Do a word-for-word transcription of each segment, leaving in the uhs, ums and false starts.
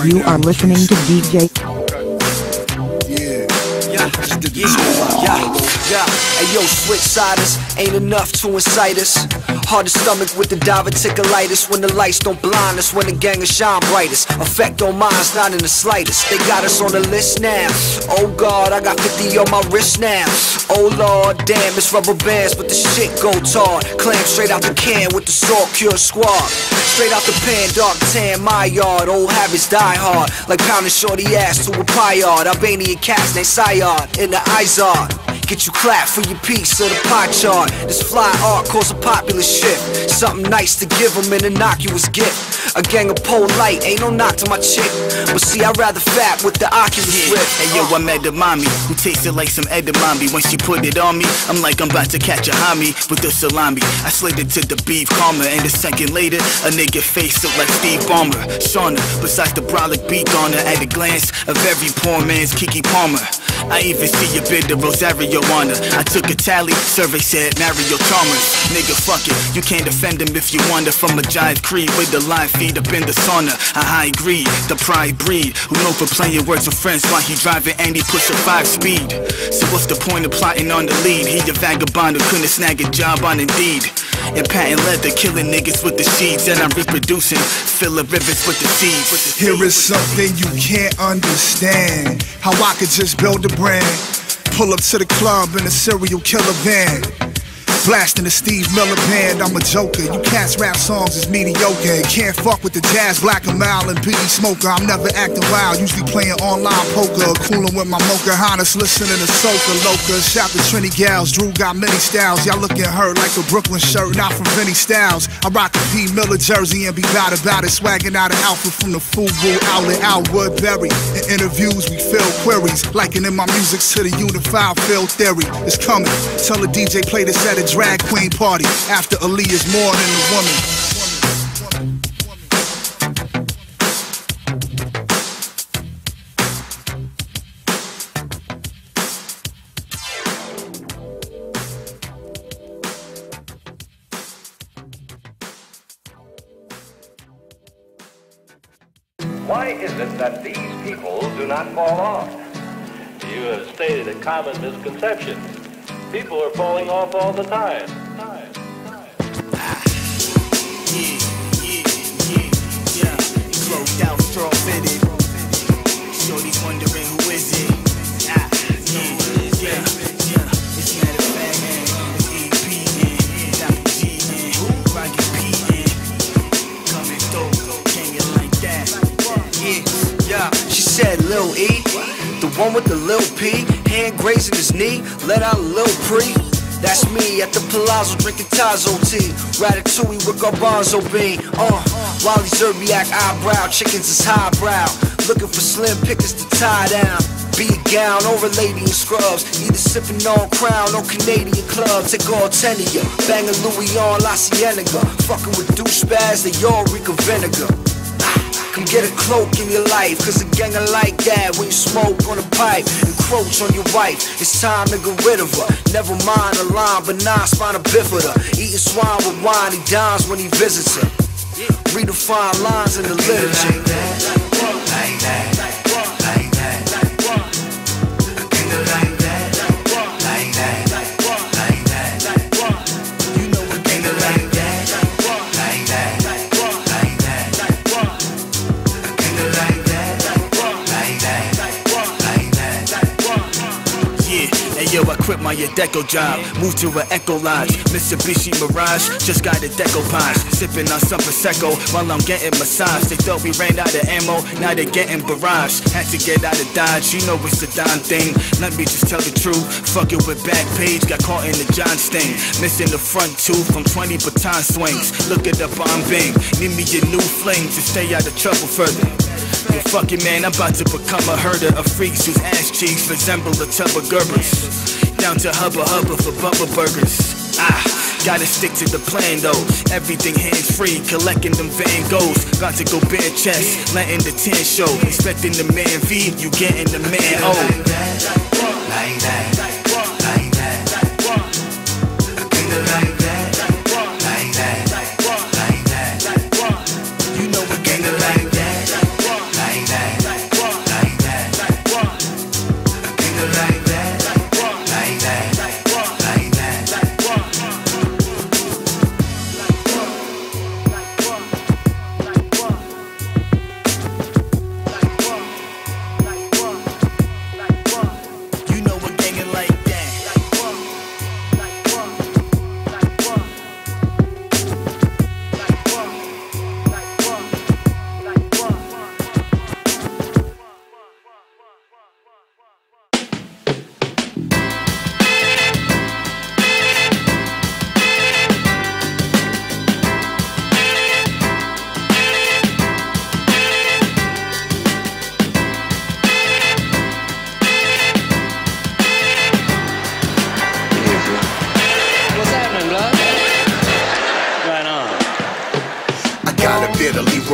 right you now. You are listening to D J. Yeah. Yeah. Yeah. Yeah. Hey yo, Switchsiders, ain't enough to incite us. Hard to stomach with the diverticulitis. When the lights don't blind us, when the gang is shine brightest. Effect on mine's not in the slightest. They got us on the list now. Oh God, I got fifty on my wrist now. Oh Lord, damn, it's rubber bands, but the shit go hard. Clam straight out the can with the Saw Cure Squad. Straight out the pan, dark tan, my yard. Old habits die hard, like pounding shorty ass to a pie yard. Albanian cats named Syard in the Izard. Get you clapped for your piece of the pie chart. This fly art caused a popular shift. Something nice to give them an innocuous gift. A gang of polite, ain't no knock to my chick. But see, I'd rather fat with the Oculus yeah. Rift. Hey yo, I met the mommy who tasted like some edamame. When she put it on me, I'm like I'm about to catch a homie with the salami. I slid it to the beef karma, and a second later, a nigga face looked like Steve Ballmer. Shauna, besides the brolic beak on her, at a glance of every poor man's Kiki Palmer. I even see a bit of Rosario. I took a tally, survey said Mario Chalmers. Nigga, fuck it, you can't defend him if you wander from a giant creed with a live feed up in the sauna. A high greed, the pride breed, who know for playing words with friends while he driving and he push a five speed. So what's the point of plotting on the lead? He a vagabond who couldn't snag a job on Indeed. And patent leather, killing niggas with the sheaves. And I'm reproducing, filling rivers with the seeds. With the Here seeds, is something you can't understand. How I could just build a brand. Pull up to the club in a serial killer van, blasting the Steve Miller band. I'm a joker. You cats rap songs is mediocre. Can't fuck with the jazz, black and mild, and Biggie Smoker. I'm never acting wild, usually playing online poker, cooling with my mocha harness, listening to soca loca. Shout to Trini gals, Drew got many styles. Y'all looking hurt like a Brooklyn shirt, not from Vinny Styles. I rock a P Miller jersey and be loud about it, swagging out an outfit from the Fubu outlet out Woodbury. In interviews we fill queries, liking in my music to the unified field theory. It's coming. Tell the D J play this at a drag queen party after Aaliyah's more than a woman. Why is it that these people do not fall off? You have stated a common misconception. People are falling off all the time. time, time. Ah. Yeah, yeah, yeah, yeah. Closed out, straw fitted. Shorty's wondering who is it. Ah, yeah, yeah, yeah. It's not a bad man. It's E P man. Doctor G man. Rocket P man. Coming through, can you like that? Yeah, yeah. She said, Lil E, the one with the Lil P. Hand grazing his knee, let out a little pre. That's me at the Palazzo drinking Tazo tea. Ratatouille with garbanzo bean. Uh, Wally Zerbiak eyebrow, chickens is highbrow. Looking for slim pickers to tie down. Be a gown or a lady in scrubs. Either sipping on Crown or Canadian Club. Take all ten of ya, banging Louis on La Cienega. Fucking with douchebags, they all reek of vinegar. Come get a cloak in your life, cause a gang are like that. When you smoke on a pipe, encroach on your wife. It's time to get rid of her. Never mind a line, but non-spina bifida. Eating swine with wine, he dines when he visits her. Redefine lines in the literature. Like that, like that, like that, like that. A killer like that, like that, like that, like that. You know a killer like that, like that. Yo, I quit my Adecco job, moved to an Echo Lodge. Mitsubishi Mirage, just got a decoupage. Sipping on some Prosecco while I'm getting massage. They thought we ran out of ammo, now they're getting barrage. Had to get out of Dodge, you know it's a dime thing. Let me just tell the truth, fuck it with Backpage. Got caught in the John Sting, missing the front tooth from twenty baton swings. Look at the bombing, need me your new fling to stay out of trouble further. Yo, fuck it, man, I'm about to become a herder of freaks whose ass cheeks resemble a tub of Gerbers. Down to Hubba Hubba for Bubba Burgers. Ah, gotta stick to the plan though. Everything hands free, collecting them Van Goghs. About to go bare chest, letting the ten show. Expecting the man V, you getting the man O. Like that, like that, like that, like that. A killer like that, like that, like that. You know a killer like that, like that.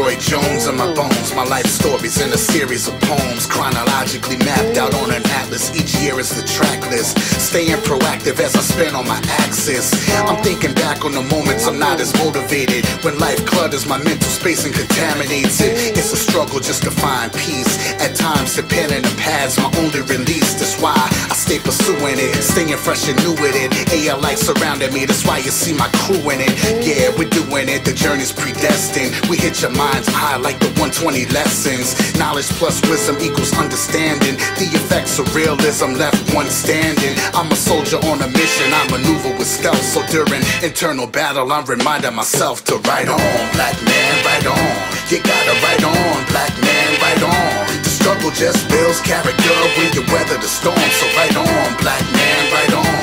Roy Jones in my bones. My life stories in a series of poems, chronologically mapped out on an atlas. Each year is the track list. Staying proactive as I spin on my axis. I'm thinking back on the moments I'm not as motivated, when life clutters my mental space and contaminates it. It's a struggle just to find peace. At times the pen and the pad's my only release. That's why I stay pursuing it, staying fresh and new with it. A L I surrounded me, that's why you see my crew in it. Yeah, we're doing it, the journey's predestined. We hit your minds high like the one twenty lessons. Knowledge plus wisdom equals understanding. The effects of realism left one standing. I'm a soldier on a mission, I maneuver with stealth. So during internal battle, I'm reminding myself to right on, black man, right on. You gotta right on, black man, right on. The struggle just builds character when you weather the storm. So right on, black man, right on.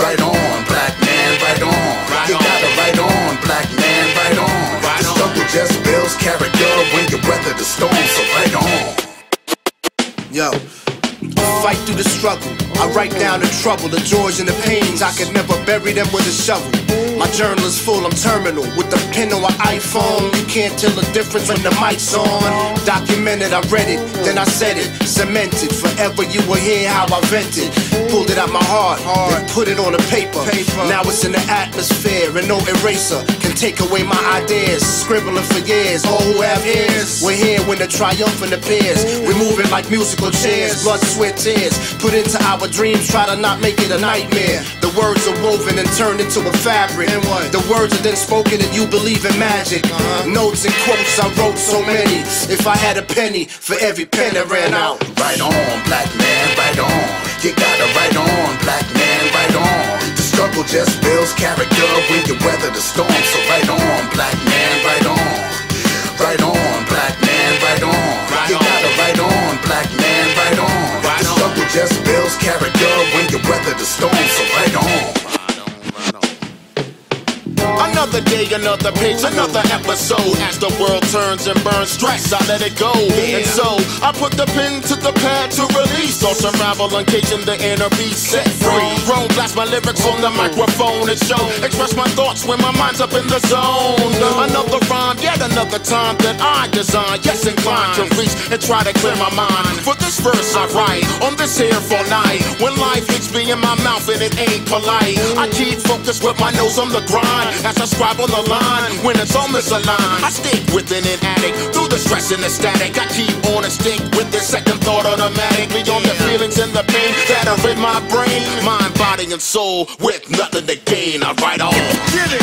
Right on, black man, right on. You gotta right on, black man, right on. The struggle just builds character when you weather the storm. So right on. Yo. Fight through the struggle, I write down the trouble, the joys and the pains, I could never bury them with a shovel. My journal is full, I'm terminal, with the pen or an iPhone. You can't tell the difference when the mic's on. Documented, I read it, then I said it, cemented. Forever you will hear how I vented. Pulled it out my heart, then put it on the paper. Now it's in the atmosphere, and no eraser can take away my ideas. Scribbling for years, all who have ears, we're here when the triumphant appears. We move it like musical chairs, blood, sweat, tears, put into our dreams, try to not make it a nightmare. The words are woven and turned into a fabric. And what? The words are then spoken and you believe in magic. Uh-huh. Notes and quotes, I wrote so many. If I had a penny for every pen that ran out. Right on, black man, right on. You gotta right on, black man, right on. The struggle just builds character when you weather the storm. So right on, black man, right on. Right on, black man, right on. You gotta right on, black man, right on. Just builds character when you weather the storm, so right on. Another day, another page, another episode. As the world turns and burns stress, I let it go. And so, I put the pen to the pad to release or survival, uncaging the inner beast, set free. Roll blast my lyrics on the microphone and show. Express my thoughts when my mind's up in the zone. Another rhyme, yet another time that I design. Yes, inclined to reach and try to clear my mind. For this verse I write, on this here for night. When life hits me in my mouth and it ain't polite, I keep focused with my nose on the grind. As I scribe on the line, when it's on misaligned, I stick within an attic, through the stress and the static. I keep on and stick with this second thought automatically on the feelings and the pain that are in my brain. Mind, body, and soul, with nothing to gain. I write on. Get it,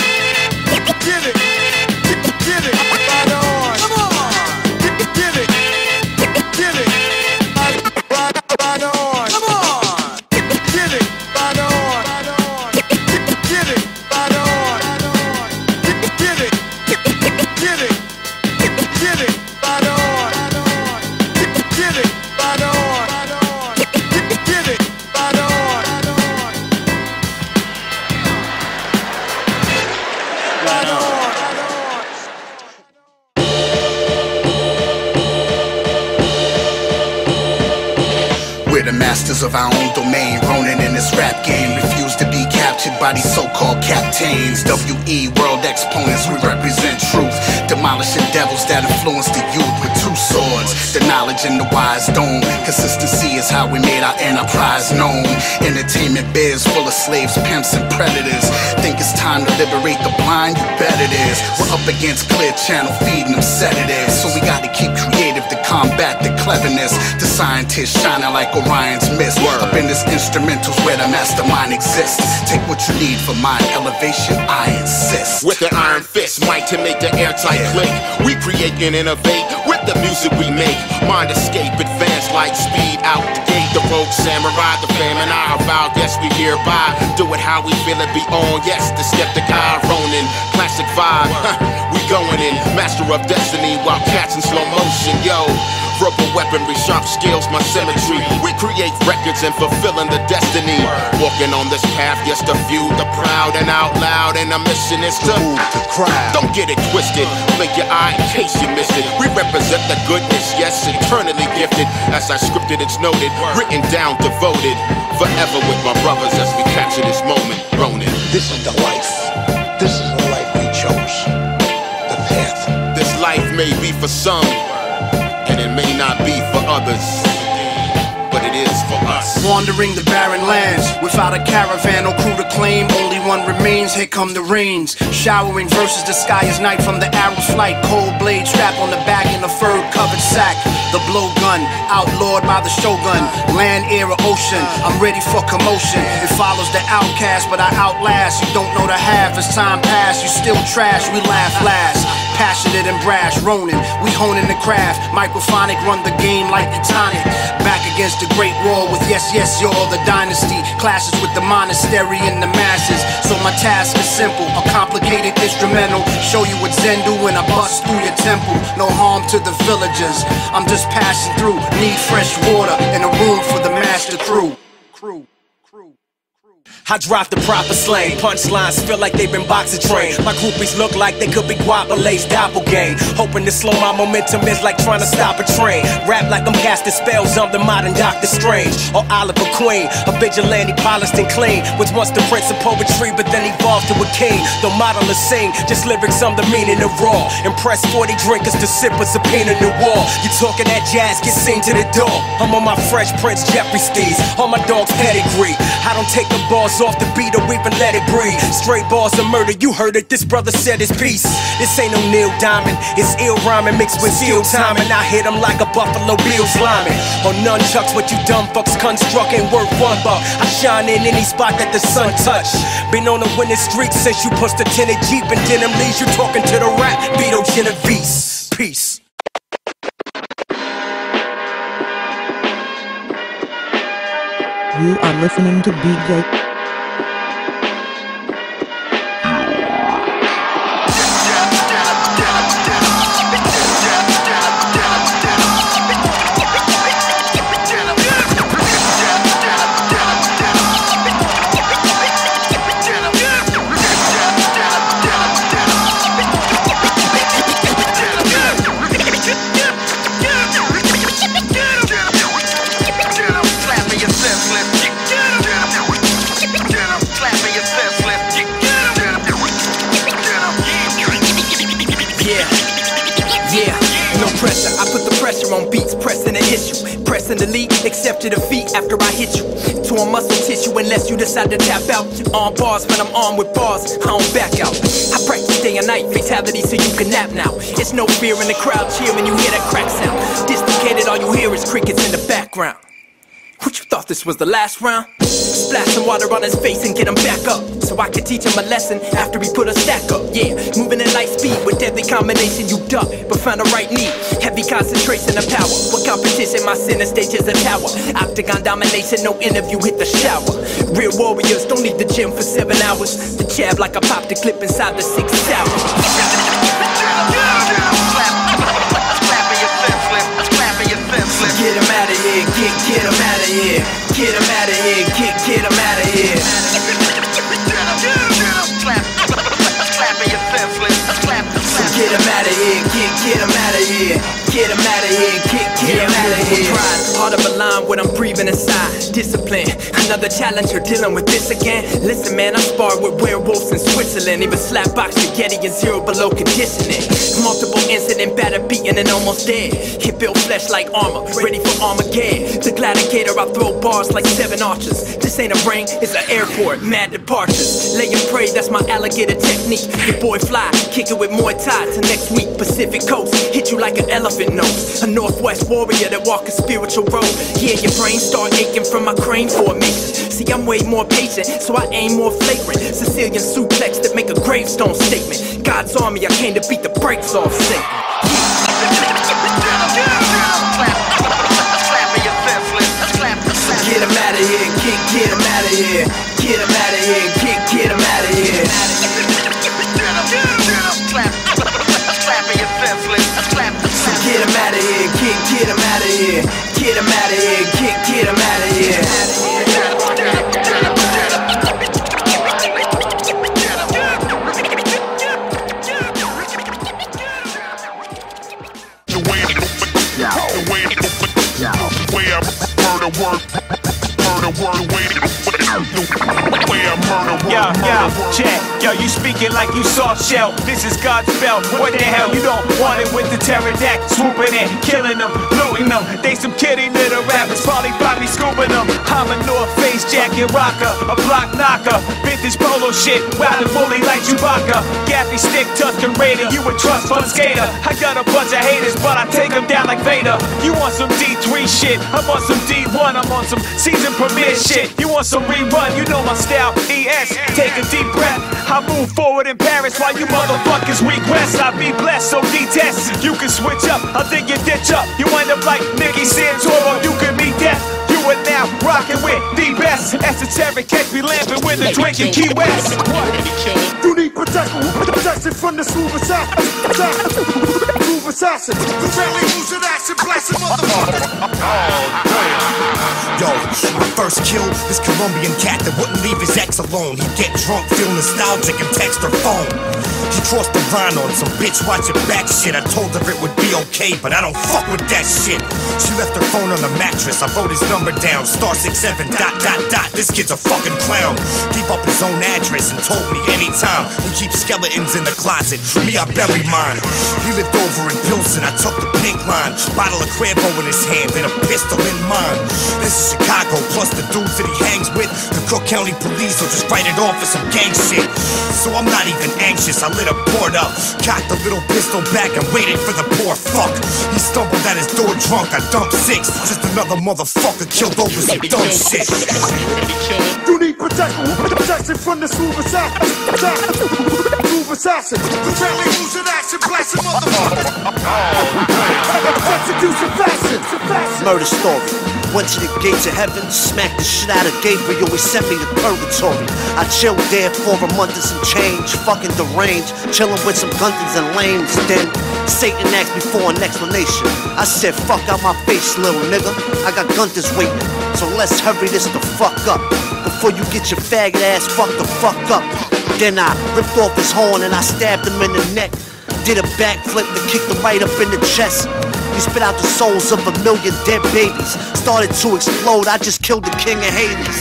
get it, get it, right on. Come on. Get it, get it, get it, right, right, right on. Come on. Get it, right on. Masters of our own domain, ronin in this rap game. Refuse to be captured by these so-called captains. W E world exponents, we represent truth. Demolishing devils that influence the youth with two swords, the knowledge and the wise dome. Consistency is how we made our enterprise known. Entertainment biz full of slaves, pimps, and predators. Think it's time to liberate the blind? You bet it is. We're up against Clear Channel feeding them sedatives. So we gotta keep creative to combat the cleverness. The scientists shining like Orion mist. Up in this instrumentals where the mastermind exists. Take what you need for mind elevation, I insist. With the iron fist, might to make the airtight click. We create and innovate with the music we make. Mind escape, advance like speed out the gate. The rogue samurai, the famine I avow. Yes, we hereby do it how we feel it. Be on, yes, the skeptic eye Ronin. Classic vibe, we going in. Master of destiny while catching slow motion, yo. Verbal weaponry, sharp skills, my symmetry. We create records and fulfilling the destiny. Walking on this path, yes, the few, the proud and out loud. And our mission is to move the crowd. Don't get it twisted, blink your eye in case you missed it. We represent the goodness, yes, eternally gifted. As I scripted, it's noted, written down, devoted. Forever with my brothers as we capture this moment, Ronin. This is the life, this is the life we chose. The path, this life may be for some, and it may not be for others, but it is for us. Wandering the barren lands, without a caravan or crew to claim, only one remains, here come the rains. Showering verses, the sky is night from the arrow's flight. Cold blade strapped on the back in a fur-covered sack. The blowgun, outlawed by the shogun. Land, air, or ocean, I'm ready for commotion. It follows the outcast, but I outlast. You don't know the half, as time pass, you still trash, we laugh last. Passionate and brash, Ronin, we honing the craft. Microphonic, run the game like the tonic. Back against the The great wall with yes, yes, y'all. The dynasty clashes with the monastery and the masses. So my task is simple, a complicated instrumental. Show you what Zen do when I bust through your temple. No harm to the villagers, I'm just passing through. Need fresh water and a room for the master crew. Crew. I drop the proper slang, punchlines feel like they've been boxing trained. My groupies look like they could be Guapale's doppelgang. Hoping to slow my momentum is like trying to stop a train. Rap like I'm casting spells, I'm the modern Doctor Strange or Oliver Queen, a vigilante polished and clean. Was once the prince of poetry but then evolved to a king. Though model to sing, just lyrics I'm the meaning of raw. Impress forty drinkers to sip a subpoena the wall. You talking that jazz, get seen to the door. I'm on my Fresh Prince Jeffrey steez, on my dog's pedigree. I don't take the balls off the beat or even let it breathe. Straight bars of murder, you heard it, this brother said his piece. This ain't no Neil Diamond, it's ill rhyming mixed with steel timing. I hit him like a Buffalo Bills lineman on nunchucks, what you dumb fucks construct ain't worth one buck. I shine in any spot that the sun touch. Been on the winning streak since you pushed a tinted Jeep and denim leaves you talking to the rap Beto Genovese. Peace. You are listening to D J on beats, pressing the issue, pressing the lead, accept your defeat after I hit you, torn muscle tissue unless you decide to tap out, on bars when I'm armed with bars, I don't back out, I practice day and night, fatality so you can nap now, it's no fear in the crowd, cheer when you hear that crack sound, dislocated all you hear is crickets in the background, what you thought this was the last round? Splash some water on his face and get him back up, so I could teach him a lesson after he put a stack up. Yeah, moving at light speed with deadly combination. You duck, but found the right knee. Heavy concentration of power. What competition? My center stage is a tower. Octagon domination, no interview, hit the shower. Real warriors don't need the gym for seven hours. The jab like I popped a clip inside the sixth hour. Get him out of here, get, get him out of here. Get him out of here, get, get him out of here. Get him out of here, get, get him out of here. Get him out of here, get, get him out of here. Hard to align what I'm breathing inside. Discipline, another challenger dealing with this again. Listen man, I sparred with werewolves in Switzerland. Even slap box spaghetti and zero below conditioning. Multiple incident, batter beaten and almost dead. Hit built flesh like armor, ready for Armageddon. The gladiator, I throw bars like seven archers. This ain't a ring, it's an airport, mad departures. Lay and pray, that's my alligator technique. Your boy fly, kick it with Muay Thai. Till next week, Pacific Coast, hit you like an elephant nose. A Northwest warrior that walk a spiritual road. Yeah, your brain start aching from my crane formation. See, I'm way more patient, so I aim more flagrant. Sicilian suplex that make a gravestone statement. God's army, I came to beat the brakes off Satan. Get him out of here, get, get him out of here. Get him out of here, get, get him out of here. Get him out of here, get, get him out of here. Get him out of here, get, get him out of here. Word, word, word, wait, the way I Yeah, yeah, check. Yo, you speaking like you saw shell. This is God's belt. What the hell? You don't want it with the pterodactyl swooping in, killing them, looting them. They some kitty little rappers, probably probably scooping them. I'm a North Face jacket rocker, a block knocker, vintage polo shit, riding bully like Chewbacca. Gaffy stick, Tuscan Raider, you a trust fund skater. I got a bunch of haters, but I take them down like Vader. You want some D three shit? I'm on some D one. I'm on some season premiere shit. You want some rerun? You know my style. E S. Take a deep breath. I move forward in Paris while you motherfuckers regress. I be blessed, so detest. You can switch up. I think you ditch up. You end up like Nicky Santoro. You can be death. You are now rocking with the best. Esoteric, catch me lamping with a drink in Key West. What? You need protection. Protection from the super sack. Assassin, the family losing acid, blasting motherfuckers. Yo, my first kill, this Colombian cat that wouldn't leave his ex alone. He'd get drunk, feel nostalgic, and text her phone. He crossed the Rhine on some bitch, watch your back shit. I told her it would be okay, but I don't fuck with that shit. She left her phone on the mattress, I wrote his number down. Star six seven dot dot dot, this kid's a fucking clown. Keep up his own address and told me anytime. He keeps skeletons in the closet, me I bury mine. He lived over in Pilsen, I took the pink line. Bottle of Cuervo in his hand and a pistol in mine. This is Chicago, plus the dudes that he hangs with. The Cook County police will just write it off for some gang shit. So I'm not even anxious, I lit a port up, cocked the little pistol back and waited for the poor fuck. He stumbled at his door drunk, I dumped six. Just another motherfucker killed over some dumb shit. You need protection, protection from the super assassin. Assassin, the family losing action, blasting motherfuckers. Execution fashion, murder story. Went to the gates of heaven, smacked the shit out of Gabriel, he sent me to purgatory. I chilled there for a month and some change, fucking deranged, chilling with some guntons and lames. Then Satan asked me for an explanation. I said, fuck out my face, little nigga, I got guntons waiting, so let's hurry this the fuck up before you get your faggot ass fucked the fuck up. Then I ripped off his horn and I stabbed him in the neck. Did a backflip to kick him right up in the chest. He spit out the souls of a million dead babies. Started to explode, I just killed the king of Hades.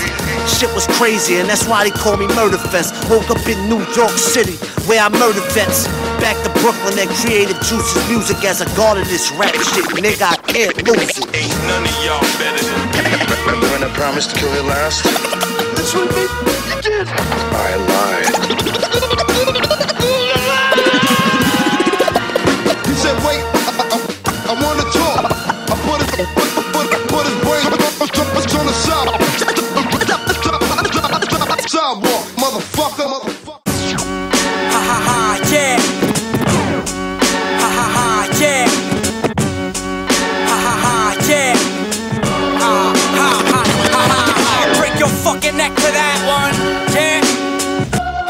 Shit was crazy and that's why they call me Murder Fest. Woke up in New York City, where I murdered vets. Back to Brooklyn and created Juice's music as a guard of this rap shit. Nigga, I can't lose it. Ain't none of y'all better than me. Remember when I promised to kill you last? That's what me, you did. I lied. He said, wait. I wanna talk. I put it, put, put, put his brain on the side. Sidewalk, motherfucker, motherfucker. Ha ha ha, yeah. Ha ha ha, yeah. Ha ha ha, yeah. Ha ha ha, ha ha ha. Break your fucking neck for that one, yeah.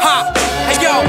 Ha, hey yo.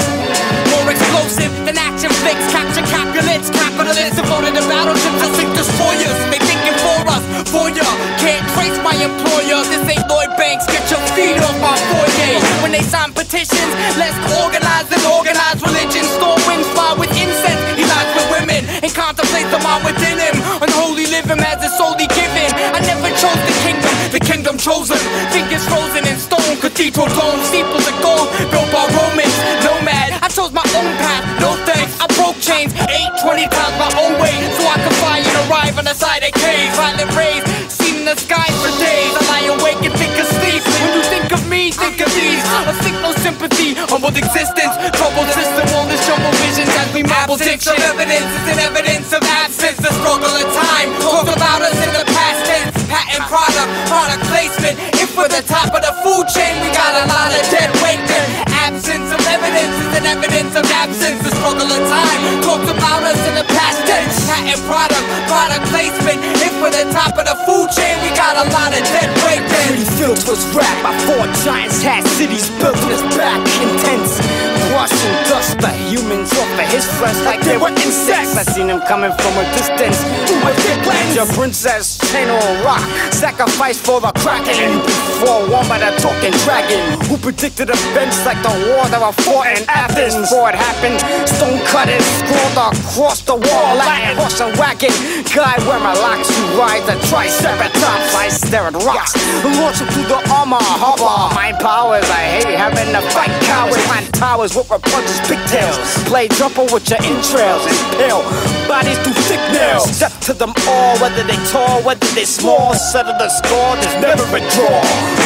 More explosive than action flicks, capture capulets, capitalists devoted to battleships. I sink destroyers, they thinking for us, for ya. Can't trace my employer, this ain't Lloyd Banks. Get your feet off my foyer. When they sign petitions, let's organize and organize religion. Store winds fly with incense, he lies with women and contemplates the mind within him. Unholy living as it's solely given. I never chose the kingdom, the kingdom chosen. Fingers frozen in stone, cathedral domes, steeples of gold, built by Romans, nomad. I chose my own path, no thanks, I broke chains eight, twenty times my own way, so I can fly and arrive on the side of caves. Violent rays, seen in the sky for days. I lie awake and think of sleep. When you think of me, think of these. I seek no sympathy, humbled existence. Troubled system, all this jumbled visions as we mobble dictions. Absence of evidence is an evidence of absence. The struggle of time, talked about us in the past tense. Patent product, product placement. If we're the top of the food chain, we got a lot of dead weight then. Absence of evidence is an evidence of absence. The struggle of time, talked about us in the past tense. Patent product, product placement. If we're the top of the food chain, we got a lot of dead weight then. Pretty filled was rap, I fought giants, had cities built in his back. Intense washing dust, but humans off of his flesh like they were insects. I seen him coming from a distance through a thick lens. Your princess chain on rock, sacrifice for the kraken, forewarned by the talking dragon who predicted events like the war that were fought in Athens. Before it happened, stone cutters scrawled across the wall like horse and wagon. Guy wearing locks who rides a triceratops. I stare at rocks, launch him through the armor harbor. My powers, I hate having to fight cowards. Pine towers with repunches, pigtails, play jumper with your entrails and pale bodies through thick nails. Step to them all, whether they tall, whether they small. Settle the score, there's never a draw.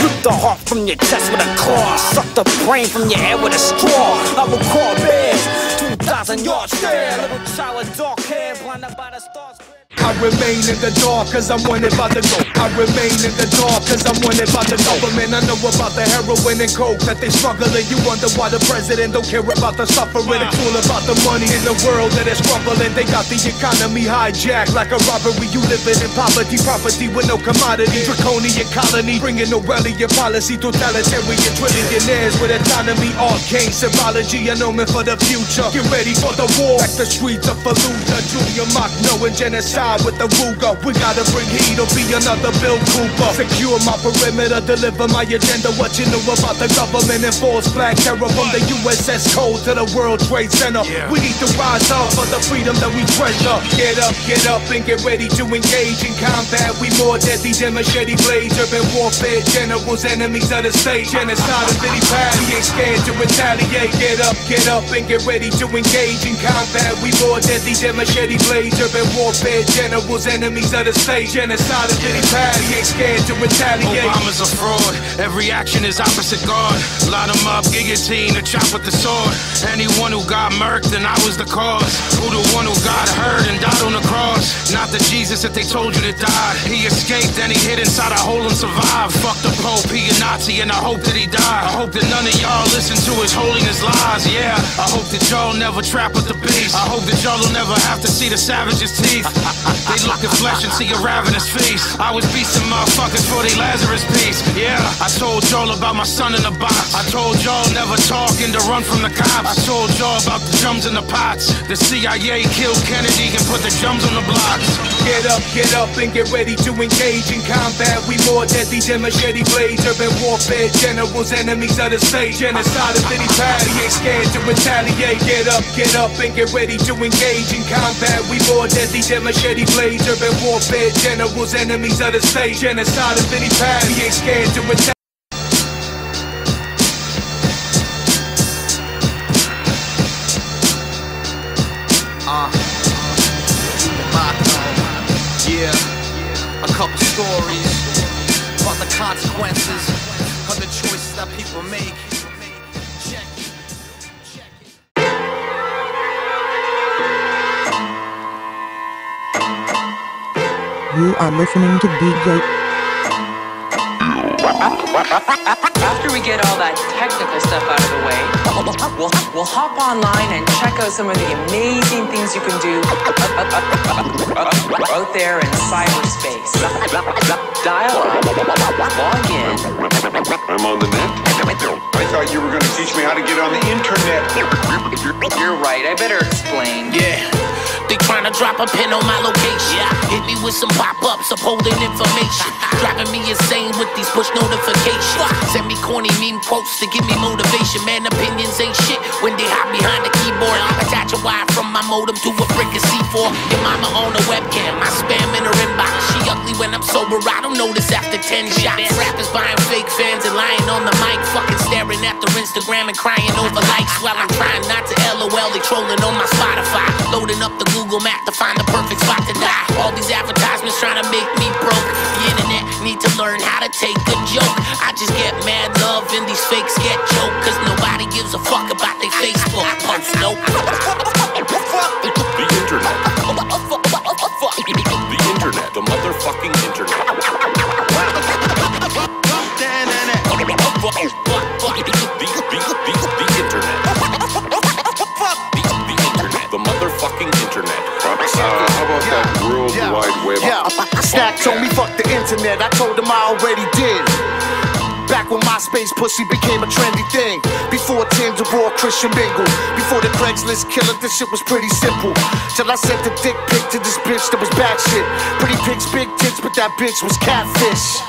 Rip the heart from your chest with a claw, suck the brain from your head with a straw. I will call bears, two thousand yards stare. Little child with dark hair, blinded by the stars. I remain in the dark cause I'm wanted by the dope. I remain in the dark cause I'm wanted by the government. I know about the heroin and coke that they struggling. You wonder why the president don't care about the suffering. It's all about the money in the world that is crumbling. They got the economy hijacked like a robbery. You living in poverty, property with no commodity. Draconian colony, bringing Orwellian policy. Totalitarian trillionaires with autonomy. Arcane symbology, a omen for the future. Get ready for the war. Back the streets of Fallujah, Junior Makhno and Genocide with the Ruger. We gotta bring heat or be another Bill Cooper. Secure my perimeter, deliver my agenda. What you know about the government and false flag terror. From the U S S Code to the World Trade Center, yeah. We need to rise up for the freedom that we treasure. Get up, get up and get ready to engage in combat. We more deadly than machete blades. Urban warfare generals, enemies of the state. Genocide of any past, we ain't scared to retaliate. Get up, get up and get ready to engage in combat. We more deadly than machete blades. Urban warfare generals, enemies of the state. Genocide of any past, we ain't scared to retaliate. Obama's a fraud, every action is opposite God. Lot him up, guillotine, a chop with the sword. Anyone who got murked, and I was the cause. Who the one who got hurt and died on the cross? Not the Jesus that they told you to die. He escaped and he hid inside a hole and survived. Fuck the Pope, he a Nazi, and I hope that he died. I hope that none of y'all listen to his holiness lies, yeah. I hope that y'all never trap with the beast. I hope that y'all will never have to see the savage's teeth. They look at flesh and see a ravenous feast. I was beasting motherfuckers for they Lazarus piece. Yeah, I told y'all about my son in the box. I told y'all never talking to run from the cops. I told y'all about the drums and the pots. The C I A killed Kennedy and put the drums on the blocks. Get up, get up and get ready to engage in combat. We more deadly than machete blades. Urban warfare generals, enemies of the state. Genocide of any past, we ain't scared to retaliate. Get up, get up and get ready to engage in combat. We more deadly than machete blades, urban warfare generals, enemies of the state. Genocide of any past, we ain't scared to attack. Uh, yeah, a couple stories about the consequences of the choices that people make. You are listening to D J. After we get all that technical stuff out of the way, we'll, we'll hop online and check out some of the amazing things you can do out there in cyberspace. Dial up, log in. I'm on the net. I thought you were going to teach me how to get on the internet. You're right, I better explain. Yeah. They tryna drop a pin on my location. Hit me with some pop-ups upholding information. Driving me insane with these push notifications. Send me corny meme quotes to give me motivation. Man, opinions ain't shit when they hide behind the keyboard. Attach a wire from my modem to a brick and C four. Your mama on the webcam, I spam in her inbox. She ugly when I'm sober, I don't notice after ten shots. Rappers buying fake fans and lying on the mic. Fucking staring at their Instagram and crying over likes. While I'm trying not to LOL, they trolling on my Spotify. Loading up the Google Google map to find the perfect spot to die. All these advertisements trying to make me broke. The internet need to learn how to take a joke. I just get mad love and these fakes get choked, cause nobody gives a fuck about their Facebook posts. Nope. Fuck the, the internet. Fuck the internet. The motherfucking internet. Fuck the internet. Fuck the, the, the, the internet. The motherfucking internet. Uh, how about yeah. that World yeah. Wide Web? Yeah. Snak told me fuck the internet. I told him I already did. Back when my MySpace pussy became a trendy thing. Before Tinder or Christian Mingle, before the Craigslist killer, this shit was pretty simple. Till I sent the dick pic to this bitch that was bad shit. Pretty pics, big tits, but that bitch was catfish.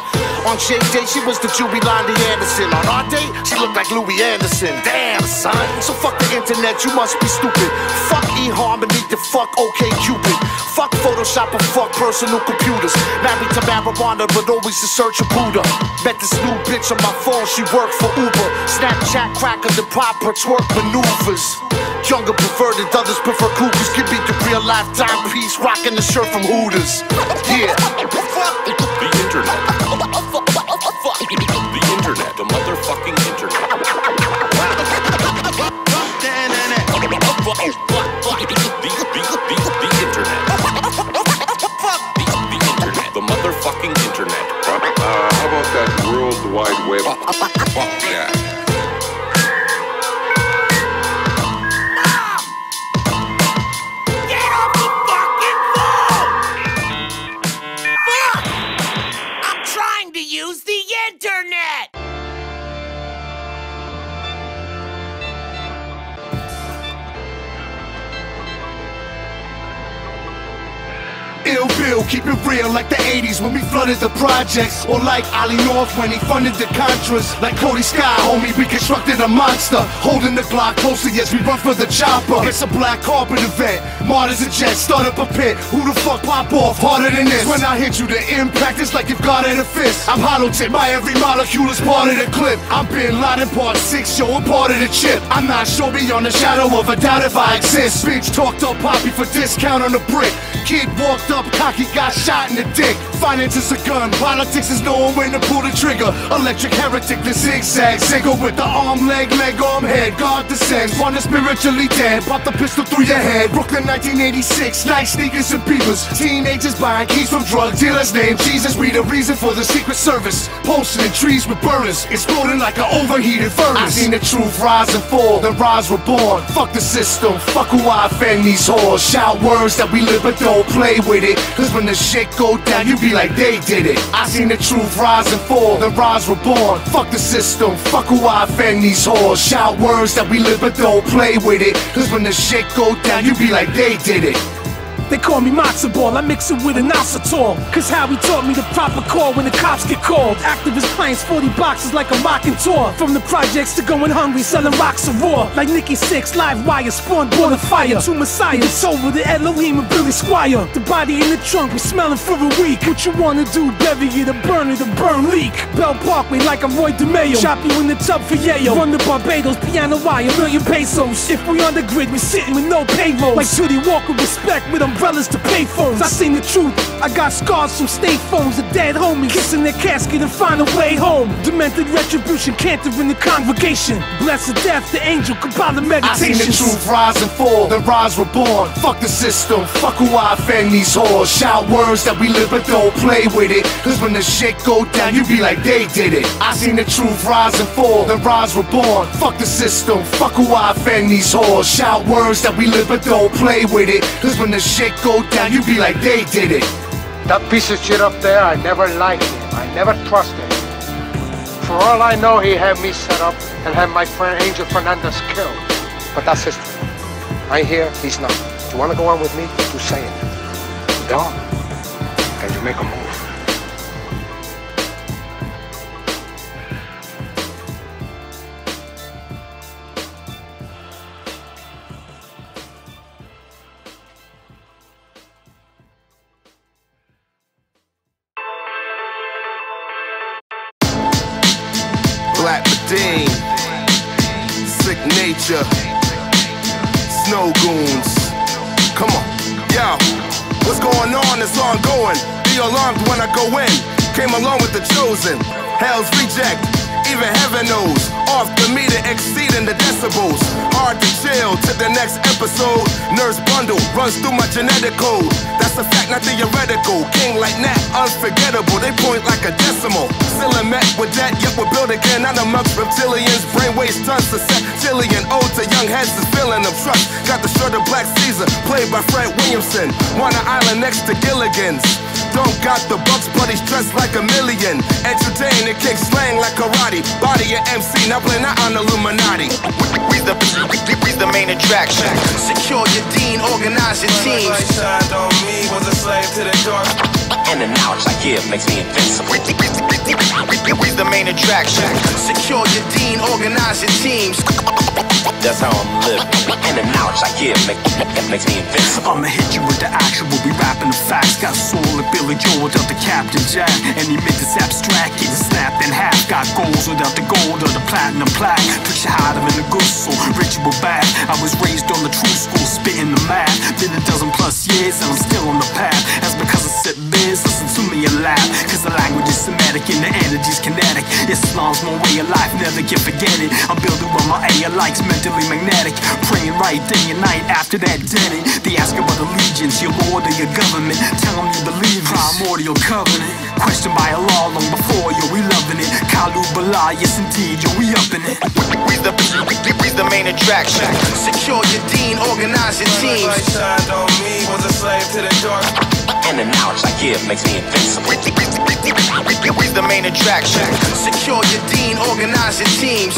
On J Day, she was the Julie Lonnie Anderson. On our day, she looked like Louis Anderson. Damn, son. So fuck the internet, you must be stupid. Fuck eHarmony, the fuck OkCupid. Fuck Photoshop and fuck personal computers. Married to marijuana, but always in search of Buddha. Met this new bitch on my phone, she worked for Uber. Snapchat cracker, the proper twerk maneuvers. Younger perverted, others prefer cougars. Give me the real life timepiece, rocking the shirt from Hooters. Yeah. Fuck the internet. Fuck the internet, the motherfucking internet. Fuck the internet. Fuck the internet, the motherfucking internet. Uh, how about that World Wide Web? Fuck that. Keep it real like the eighties when we flooded the projects, or like Ali North when he funded the Contras. Like Cody Sky, homie, we constructed a monster, holding the Glock closely as we run for the chopper. It's a black carpet event, martyrs and jets, start up a pit. Who the fuck pop off harder than this? When I hit you, the impact is like you've got it a fist. I'm hollow tip, my every molecule is part of the clip. I'm Bin Laden part six, yo, I'm part of the chip. I'm not sure beyond the shadow of a doubt if I exist. Bitch talked up poppy for discount on the brick. Kid walked up cocky, got shot in the dick. Finance is a gun, politics is knowing when to pull the trigger. Electric heretic, the zigzag single with the arm, leg, leg, arm, head. God descends, one is spiritually dead. Pop the pistol through your head. Brooklyn nineteen eighty-six, night sneakers and beavers. Teenagers buying keys from drug dealers named Jesus. We the reason for the Secret Service. Posting trees with burners, exploding like an overheated furnace. I seen the truth rise and fall, the rise were born. Fuck the system, fuck who I offend these whores. Shout words that we live but don't play with it. Cause when the shit go down, you be like they did it. I seen the truth rise and fall, the rise were born. Fuck the system, fuck who I offend these whores. Shout words that we live but don't play with it. Cause when the shit go down, you be like they did it. They call me matzo ball, I mix it with an isotope. Cause Howie taught me the proper call when the cops get called. Activist plans, forty boxes like a mocking tour. From the projects to going hungry, selling rocks of raw. Like Nikki Six, live wire, spawn, born of fire. Two messiahs, it's over the Elohim and Billy Squire. The body in the trunk, we smelling for a week. What you wanna do, bury it, a burner, the burn leak. Bell Parkway like I'm Roy DeMeo. Chop you in the tub for yayo. Run the Barbados, piano wire, million pesos. If we on the grid, we sitting with no payrolls. Like Tootie Walker, respect with umbrellas to pay phones. I seen the truth, I got scars from state phones. A dead homie kissing their casket and find a way home. Demented retribution, canter in the congregation. Blessed death, the angel, Kabbalah meditation. I seen the truth rise and fall, the rise were born. Fuck the system, fuck who I offend these whores. Shout words that we live but don't play with it. Cause when the shit go down, you be like they did it. I seen the truth rise and fall, the rise were born. Fuck the system, fuck who I offend these whores. Shout words that we live but don't play with it. Cause when the shit go down, you be like they did it. That piece of shit up there, I never liked him. I never trusted him. For all I know, he had me set up and had my friend Angel Fernandez killed. But that's history. I hear he's not. You want to go on with me? You say it. You don't. And you make a move. Sick nature, snow goons, come on, yo, what's going on, it's ongoing, be alarmed when I go in, came along with the chosen, hell's reject, even heaven knows, off the meter exceeding the decibels, hard to chill to the next episode, nurse bundle runs through my genetic code, that's a fact not theoretical, king like Nat, unforgettable, they point like a decimal. Still met with that, yet we're built again out of mucks, reptilians, brainwaves, tons of septillion. Ode to young heads is filling them trucks. Got the shirt of Black Caesar, played by Fred Williamson. Wanna Island next to Gilligan's. Don't got the bucks, but he's dressed like a million. Entertain and kick slang like karate. Body an M C, now play not on Illuminati. We's the, we's the main attraction. Secure your dean, organize your teams. Like Shaundon on me, was a slave to the dark. And the knowledge I give makes me invincible. We's the main attraction. Secure your dean, organize your teams. That's how I'm living. And the knowledge I give make, that makes me invincible. I'ma hit you with the action, we'll be rapping the facts. Got soul and Billy Joel without the Captain Jack. And he made this abstract, get it snapped in half. Got goals without the gold or the platinum plaque. Picture hot, I'm in the good soul, ritual back. I was raised on the true school, spitting the math. Been a dozen plus years and I'm still on the path. That's because I sip beers, listen to me and laugh. Cause the language is Semitic and the energy's kinetic. Islam's my way of life, never can forget it. I'm building on my A I likes, mental magnetic, praying right day and night after that denning. They ask about allegiance, your lord or your government. Tell them you believe primordial covenant. Questioned by Allah long before, yo, we loving it. Kalu Bala, yes indeed, yo, we upping it. We's the, we's the main attraction. Secure your dean, organize your teams. Like Shaundon on me, was a slave to the dark. And the knowledge I give makes me invincible. We's the main attraction. Secure your dean, organize your teams.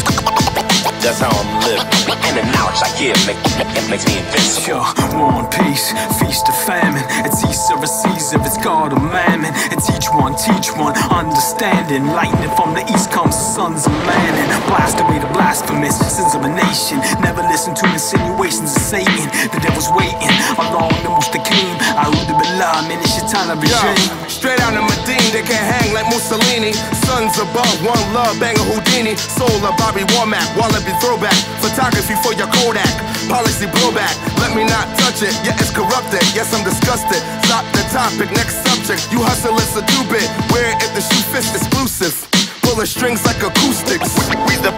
That's how I'm living. And the knowledge I give make, it makes me invincible. Yo, war and peace, feast or famine. It's Easter or Caesar, it's God or mammon. It's each one, teach one, understanding. Lightning from the east comes the sons of man. And blast away the blasphemous sins of a nation. Never listen to insinuations of Satan. The devil's waiting along the Mustaqim. A'udhu Billah, min ash-shaytanir rajim. Straight out of Medina, they can't hang like Mussolini. Sons above, one love, banger Houdini. Soul of Bobby Womack, Wallaby throwback. Photography for your Kodak, policy blowback. Let me not touch it, yeah it's corrupted. Yes I'm disgusted, stop the topic, next subject. You hustle, it's a two-bit, wear it if the shoe fits exclusive. Pull the strings like acoustics. We's the,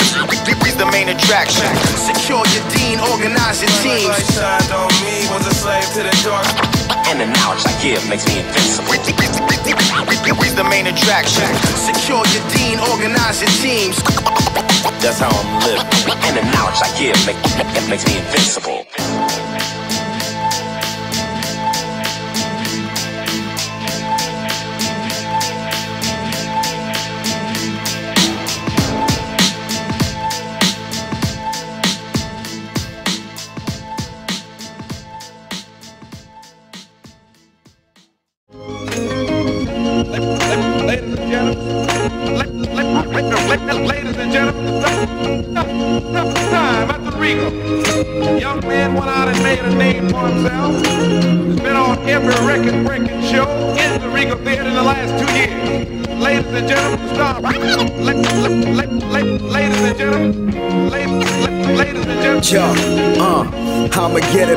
we's the main attraction. Secure your dean, organize your teams. Like Shaundon on me, was a slave to the dark. And the knowledge I give makes me invincible. We's the main attraction. Secure your dean, organize your teams. That's how I'm living. And the knowledge I give make, it makes me invincible.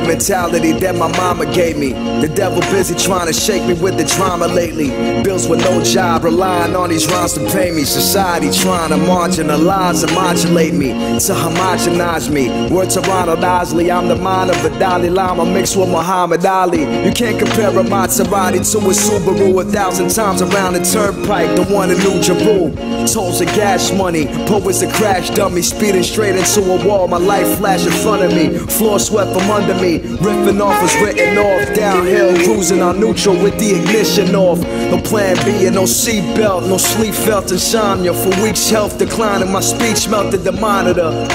Mentality that my mama gave me. The devil busy trying to shake me with the drama lately. Bills with no job, relying on these rhymes to pay me. Society trying to marginalize and modulate me, to homogenize me. Word to Ronald Osley, I'm the mind of the Dalai Lama mixed with Muhammad Ali. You can't compare a Maserati to a Subaru. A thousand times around the turnpike, the one in New Jeru. Tolls of gas money, poets a crash dummy. Speeding straight into a wall, my life flashed in front of me. Floor swept from under me. Ripping off is written off, downhill cruising on neutral with the ignition off. No plan B and no seatbelt, no sleep felt insomnia. For weeks health declining, my speech melted the monitor.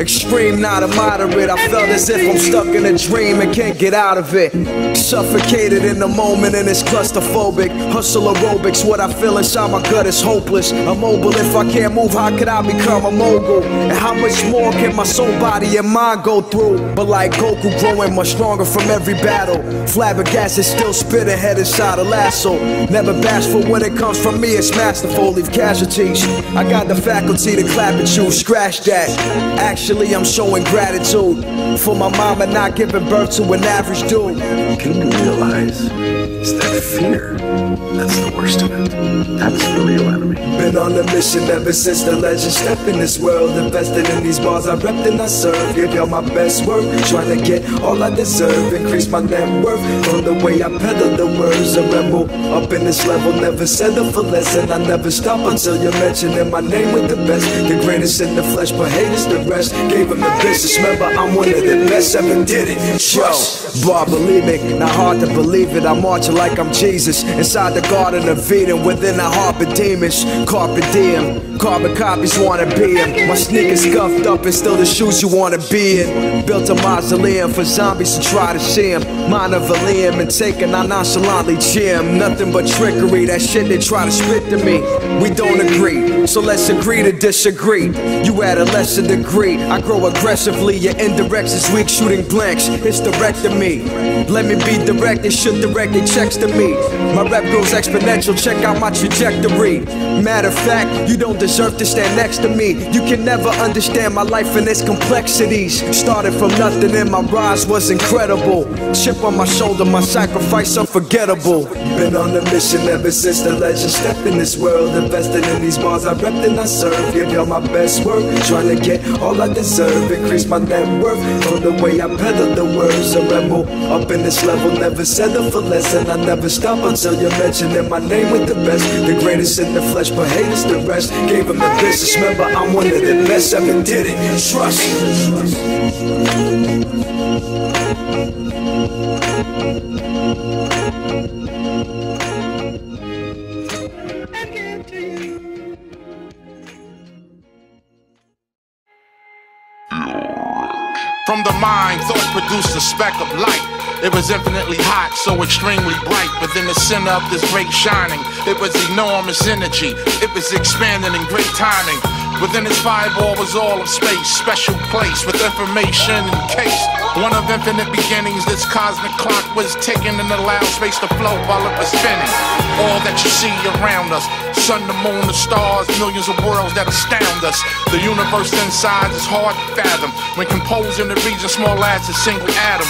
Extreme, not a moderate, I felt as if I'm stuck in a dream and can't get out of it. Suffocated in the moment and it's claustrophobic. Hustle aerobics, what I feel inside my gut is hopeless. Immobile, if I can't move, how could I become a mogul? And how much more can my soul, body, and mind go through? But like Goku, growing much stronger from every battle. Flabbergasted, still spit ahead inside a lasso. Never bashful when it comes from me, it's masterful, leave casualties. I got the faculty to clap at you, scratch that. Action. Actually, I'm showing gratitude for my mama not giving birth to an average dude. Can you realize it's that fear that's the worst of it? That's the real enemy. Been on a mission ever since the legend stepped in this world. Invested in these bars, I repped and I served. Give y'all my best work, trying to get all I deserve. Increase my net worth from the way I peddle the words. A rebel up in this level, never settle for less. And I never stop until you're mentioning my name with the best. The greatest in the flesh, but haters the rest. Gave him the business, remember I'm one of the best ever did it. Trust, bar, believe it, Not hard to believe it, I'm marching like I'm Jesus. Inside the Garden of Eden, within I harbor demons. Carpe diem, carbon copies wanna be em. My sneakers scuffed up and still the shoes you wanna be in. Built a mausoleum for zombies to try to see him. Mine a valium and taken, I nonchalantly jam. Nothing but trickery, that shit they try to spit to me. We don't agree, so let's agree to disagree. You at a lesser degree, I grow aggressively. Your indirects is weak, shooting blanks, it's directing me. Let me be direct, it should direct your checks to me. My rep goes exponential, check out my trajectory. Matter of fact, you don't deserve to stand next to me. You can never understand my life and its complexities. Started from nothing and my rise was incredible. Chip on my shoulder, my sacrifice unforgettable. Been on a mission ever since the legend stepped in this world. Invested in these bars, I repped and I served. Give y'all my best work, trying to get all I deserve. Increase my net worth, on the way I peddle the words. A rebel, up in this level, never settle for less. And I never stop until you're mentioning my name with the best. The greatest in the flesh, but haters the rest. Gave him the business, remember I'm one of the best ever did it, trust. From the mind, thought produced a speck of light. It was infinitely hot, so extremely bright. Within the center of this great shining, it was enormous energy. It was expanding in great timing. Within its fireball was all of space, special place with information encased. One of infinite beginnings, this cosmic clock was ticking and allowed space to flow while it was spinning. All that you see around us, sun, the moon, the stars, millions of worlds that astound us. The universe inside is hard to fathom. When composing the region small as a single atom,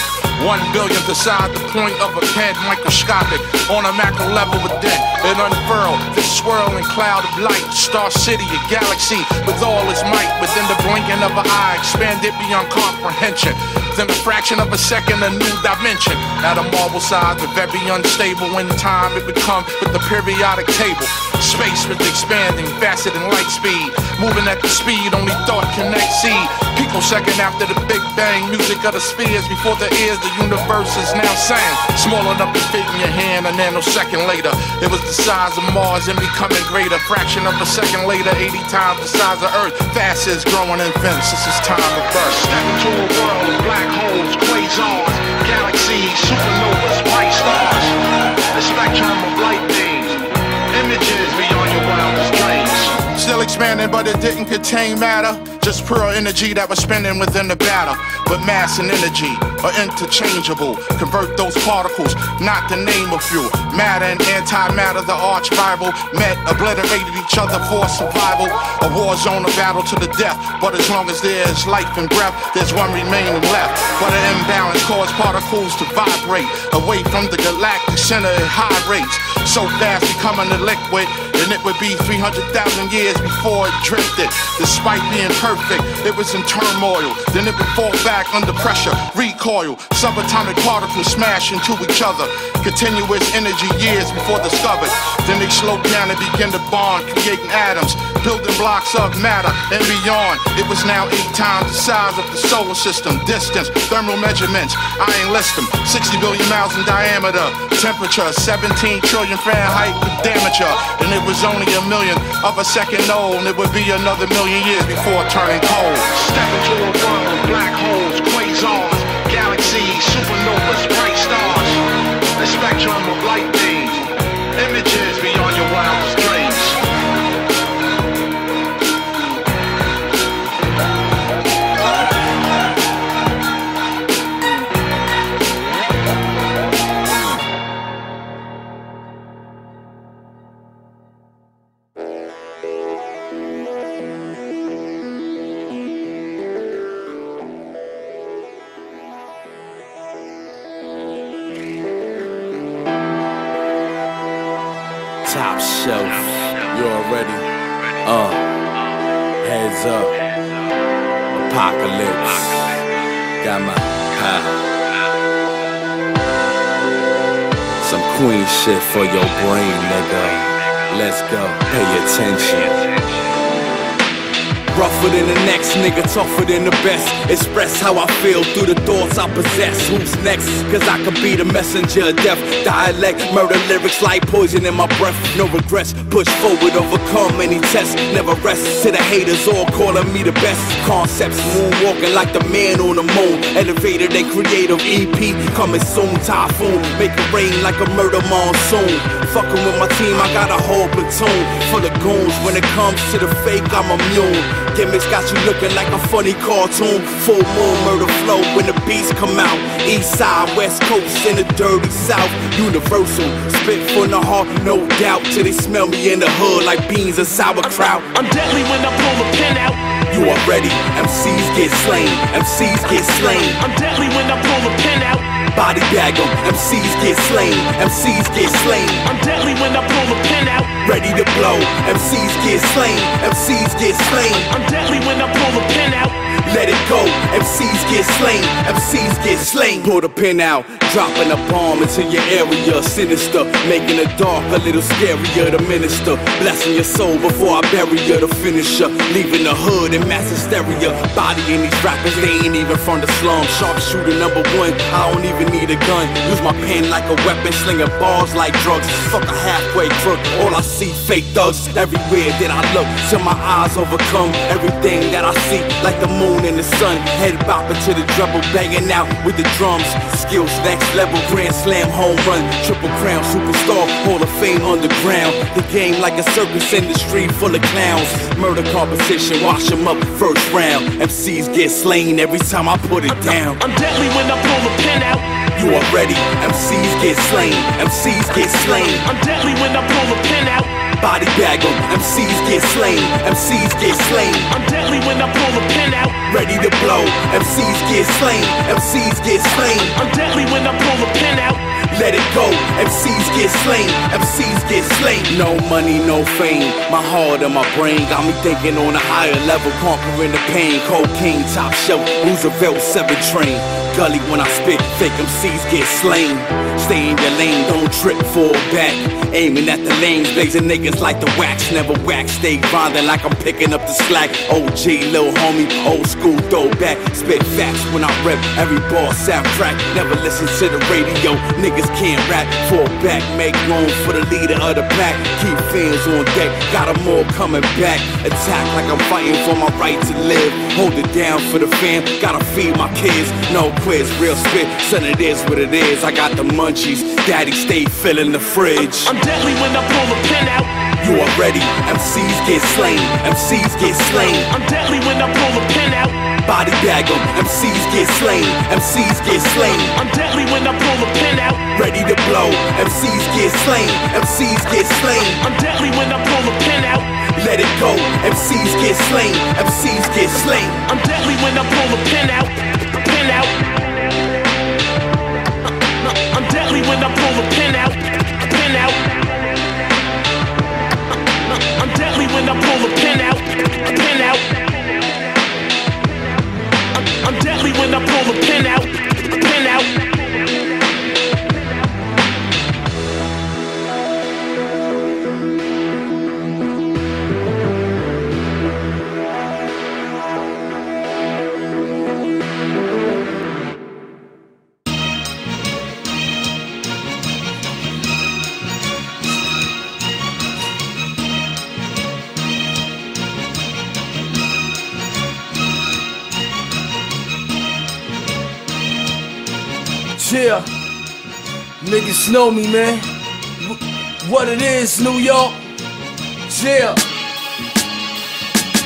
one billion beside the point of a pen, microscopic, on a macro level within. It unfurled, this swirling cloud of light, star city, a galaxy, with all its might, within the blinking of an eye, expanded beyond comprehension. Within a fraction of a second, a new dimension. At a marble size, but very unstable in time, it become with the periodic table. Space with expanding, faster than light speed. Moving at the speed only thought connect see. Picosecond after the Big Bang, music of the spheres before the ears, the universe is now saying. Small enough to fit in your hand, a nanosecond later, it was the size of Mars and becoming greater. Fraction of a second later, eighty times the size of Earth, fast is growing in Vince, this is time of birth. Step into a world of black holes, quasars, galaxies, supernovas, bright stars, a spectrum of light beams, images beyond your wildest dreams. Still expanding, but it didn't contain matter, just pure energy that was spinning within the batter. But mass and energy are interchangeable. Convert those particles, not to name a few. Matter and antimatter, the arch rival met, obliterated each other for survival. A war zone, a battle to the death. But as long as there's life and breath, there's one remaining left. But an imbalance caused particles to vibrate away from the galactic center at high rates. So fast becoming a liquid, and it would be three hundred thousand years before it drifted. Despite being perfect, it was in turmoil. Then it would fall back under pressure, recoil. Subatomic particles smash into each other. Continuous energy years before discovered. Then they slowed down and began to bond, creating atoms, building blocks of matter and beyond. It was now eight times the size of the solar system. Distance, thermal measurements, I ain't list them. sixty billion miles in diameter. Temperature, seventeen trillion Fahrenheit with diameter. And it was only a million of a second old, and it would be another million years before turning cold. Step into a world of black holes, quasars, galaxies, supernovas, bright stars, the spectrum of light beams, images beyond your wildest dreams. Queen shit for your brain, nigga. Let's go, pay attention. Rougher than the next nigga, tougher than the best. Express how I feel through the thoughts I possess. Who's next? Cause I could be the messenger of death. Dialect, murder lyrics like poison in my breath. No regrets, push forward, overcome any test. Never rest to the haters, all calling me the best. Concepts, moonwalking like the man on the moon. Elevated and creative, E P coming soon. Typhoon, make it rain like a murder monsoon. Fucking with my team, I got a whole platoon full of goons. When it comes to the fake, I'm immune. Gimmicks got you looking like a funny cartoon. Full moon, murder flow when the beats come out. East side, west coast, in the dirty south. Universal, spit from the heart, no doubt. Till they smell me in the hood like beans and sauerkraut. I'm deadly when I pull a pen out. You are ready, M Cs get slain, M Cs get slain. I'm deadly when I pull a pen out. Body bag em, M Cs get slain, M Cs get slain. I'm deadly when I pull a pen out. Ready to blow, M Cs get slain, M Cs get slain. I'm deadly when I pull a pen out. Let it go, M Cs get slain, M Cs get slain. Pull the pen out, dropping a bomb into your area. Sinister, making the dark a little scarier. The minister, blessing your soul before I bury you. The finisher, leaving the hood in mass hysteria. Bodying these rappers, they ain't even from the slum. Sharpshooter number one, I don't even need a gun. Use my pen like a weapon, slinging bars like drugs. Fuck a halfway crook, all I see fake thugs. Everywhere that I look, till my eyes overcome everything that I see, like the moon in the sun. Head bopping to the treble, banging out with the drums. Skills next level, grand slam, home run. Triple crown, superstar, hall of fame underground. The game like a circus industry full of clowns. Murder competition, wash them up first round. M Cs get slain every time I put it down. I'm deadly when I pull a pen out. You are ready, M Cs get slain, M Cs get slain. I'm deadly when I pull a pen out. Body bag em, M Cs get slain, M Cs get slain. I'm deadly when I pull a pen out. Ready to blow, M Cs get slain, M Cs get slain. I'm deadly when I pull a pen out. Let it go, M Cs get slain, M Cs get slain. No money, no fame, my heart and my brain got me thinking on a higher level, conquering the pain. Cocaine, top shelf, Roosevelt, seven train. Gully when I spit, fake M Cs get slain. Stay in your lane, don't trip, fall back. Aiming at the lanes, blazing niggas like the wax. Never wax, stay grinding like I'm picking up the slack. O G, lil homie, old school throwback. Spit facts when I rip, every ball soundtrack. Never listen to the radio, niggas can't rap. Fall back, make room for the leader of the pack. Keep fans on deck, got them all coming back. Attack like I'm fighting for my right to live. Hold it down for the fam, gotta feed my kids. No quiz, real spit, son it is what it is. I got the munchies, daddy stay filling the fridge. I'm deadly when I pull a pen out. You are ready, M Cs get slain, M Cs get slain. I'm deadly when I pull a pen out. Body bag em, M Cs get slain, M Cs get slain. I'm deadly when I pull a pen out. Ready to blow, M Cs get slain, M Cs get slain. I'm deadly when I pull a pen out. Let it go, M Cs get slain, M Cs get slain. I'm deadly when I pull a pen out, pen out. When I pull a pen out, a pen out. I'm deadly when I pull a pen out, a pen out. I'm deadly when I pull a pen out, a pen out. Yeah, niggas know me, man. What it is, New York. Yeah.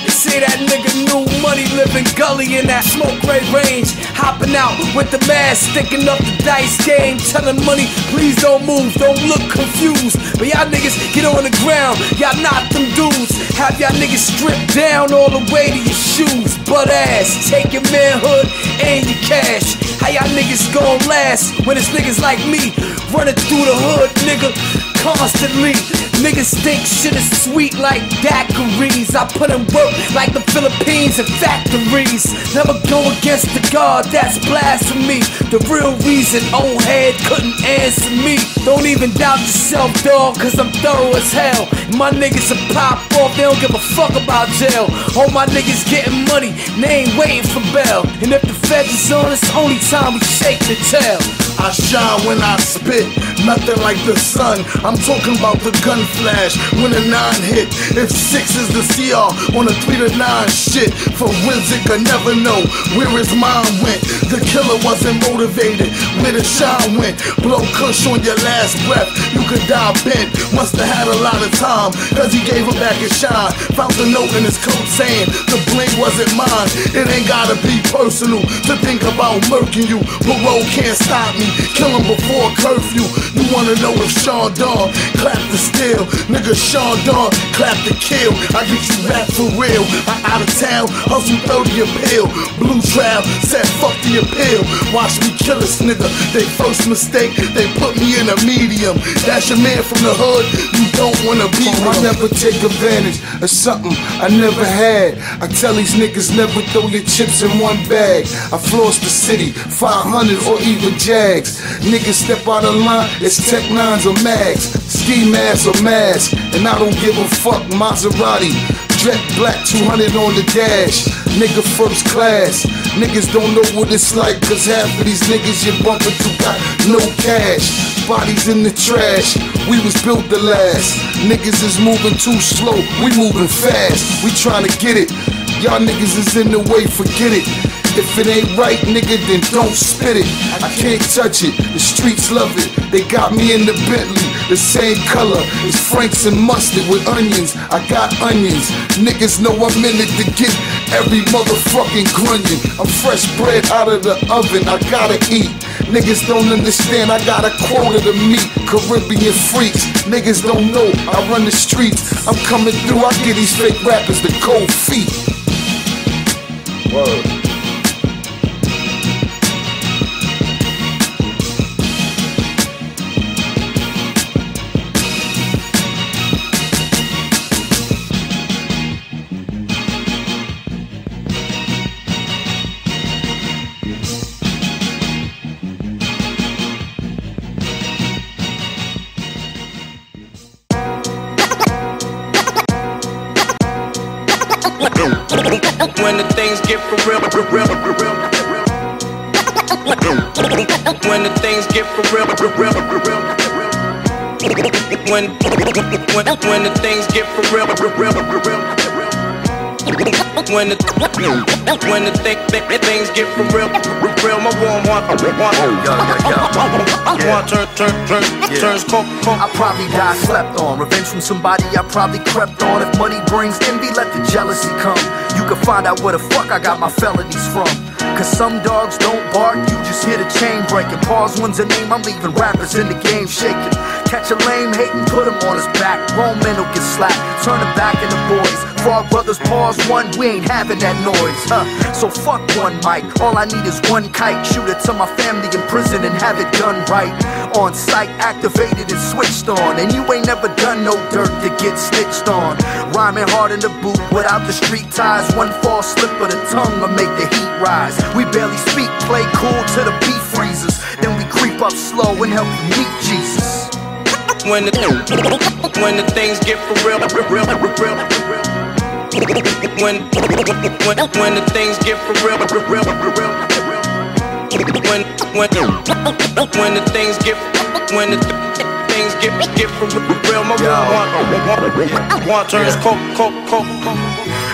They say that nigga new money living gully in that smoke gray range. Hopping out with the mask, sticking up the dice game. Telling money, please don't move, don't look confused. But y'all niggas get on the ground, y'all not them dudes. Have y'all niggas stripped down all the way to your shoes. Butt ass, take your manhood and your cash. How y'all niggas gon' last when it's niggas like me running through the hood, nigga? constantly. Niggas think shit is sweet like daiquiris. I put in work like the Philippines and factories. Never go against the God, that's blasphemy. The real reason old head couldn't answer me. Don't even doubt yourself, dog, cause I'm thorough as hell. My niggas will pop off, they don't give a fuck about jail. All my niggas getting money, they ain't waiting for bail. And if the feds is on, it's only time we shake the tail. I shine when I spit, nothing like the sun. I'm talking about the gun flash when a nine hit. If six is the C R on a three to nine shit, for Winsick I never know where his mind went. The killer wasn't motivated, where the shine went. Blow Kush on your last breath, you could die bent. Must have had a lot of time, cause he gave him back his shine. Found the note in his coat saying the blame wasn't mine. It ain't gotta be personal to think about murking you. Parole can't stop me, kill him before curfew. You wanna know if Shaundon clapped the steal? Nigga, Shaundon clapped the kill. I get you back for real. I out of town, hustle thirty a pill. Blue trial, said fuck the appeal. Watch me kill this nigga. They first mistake, they put me in a medium. That's your man from the hood, you don't wanna be him. I never take advantage of something I never had. I tell these niggas never throw your chips in one bag. I floss the city, five hundred or even jag. Niggas step out of line, it's Tech Nines or Mags, ski masks or masks, and I don't give a fuck. Maserati, Dread Black two hundred on the dash, nigga first class. Niggas don't know what it's like, cause half of these niggas you bump into got no cash. Bodies in the trash, we was built to last. Niggas is moving too slow, we moving fast. We tryna get it, y'all niggas is in the way, forget it. If it ain't right, nigga, then don't spit it. I can't touch it, the streets love it. They got me in the Bentley, the same color as Franks and mustard with onions. I got onions, niggas know I'm in it to get every motherfucking grunion. I'm fresh bread out of the oven, I gotta eat. Niggas don't understand, I got a quota to meet. Caribbean freaks, niggas don't know I run the streets. I'm coming through, I get these fake rappers the cold feet. Word. When the things get for real, for real, for real, for real. When the things get for real, for real, for real, for real. When, when, when the things get for real, for real, for real, for real. When the, when the th th things get for real, for real, my warm heart, want, want, want, turn, turn, turn, turns cold, cold. I probably got slept on, revenge from somebody I probably crept on. If money brings envy, let the jealousy come. You can find out where the fuck I got my felonies from. Cause some dogs don't bark, you just hear the chain breaking. Pause one's a name, I'm leaving rappers in the game shaking. Catch a lame hatin', put him on his back. Grown men will get slapped, turn him back into boys. Frog brothers pause one, we ain't having that noise, huh? So fuck one mic, all I need is one kite. Shoot it to my family in prison and have it done right. On site, activated and switched on. And you ain't never done no dirt to get stitched on. Rhyming hard in the boot without the street ties. One false slip of the tongue will make the heat rise. We barely speak, play cool to the beat freezers. Then we creep up slow and help you meet Jesus. When the, when the things get for real, for real, for real, for real. When, when, when the things get for real, for real, for real, for real. When, when, when the things get, when the th things get, get for real, my one, one turns cold, cold, cold, cold.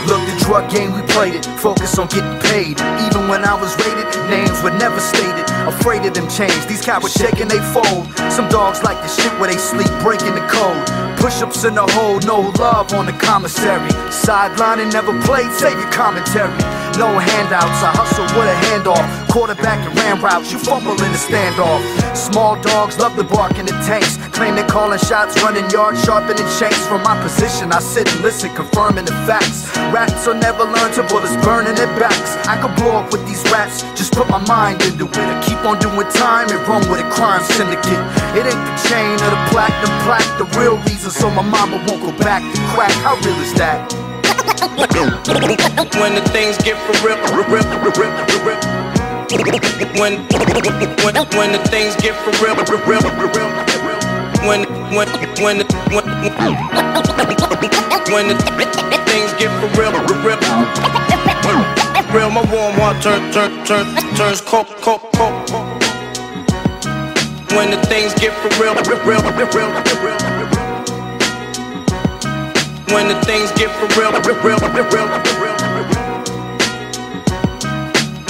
Look, the drug game, we played it, focus on getting paid. Even when I was rated, names were never stated. Afraid of them change, these cowards shaking they fold. Some dogs like the shit where they sleep, breaking the code. Push-ups in the hole, no love on the commissary. Sideline and never played, save your commentary. No handouts, I hustle with a handoff. Quarterback and ran routes, you fumble in the standoff. Small dogs love to bark in the tanks. Claiming calling shots, running yards, sharpening shanks. From my position, I sit and listen, confirming the facts. Rats will never learn to bullets burning their backs. I could blow up with these rats, just put my mind into it. I keep on doing time and run with a crime syndicate. It ain't the chain or the platinum plaque, the real reason, so my mama won't go back to crack. How real is that? When the things get for real, real, real, real, when, when, when the things get for real, real, real, when, when, when, when, when the things get for real, real, real, my warm heart turn, turn, turn, turns cold, cold, cold, when the things get for real, real, real, real. When the things get for real, real, real, real, real, real.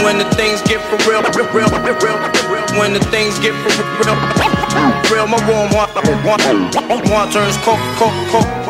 When the things get for real, real, real, real, real. When the things get for real, real, my warm heart turns cold, cold, cold.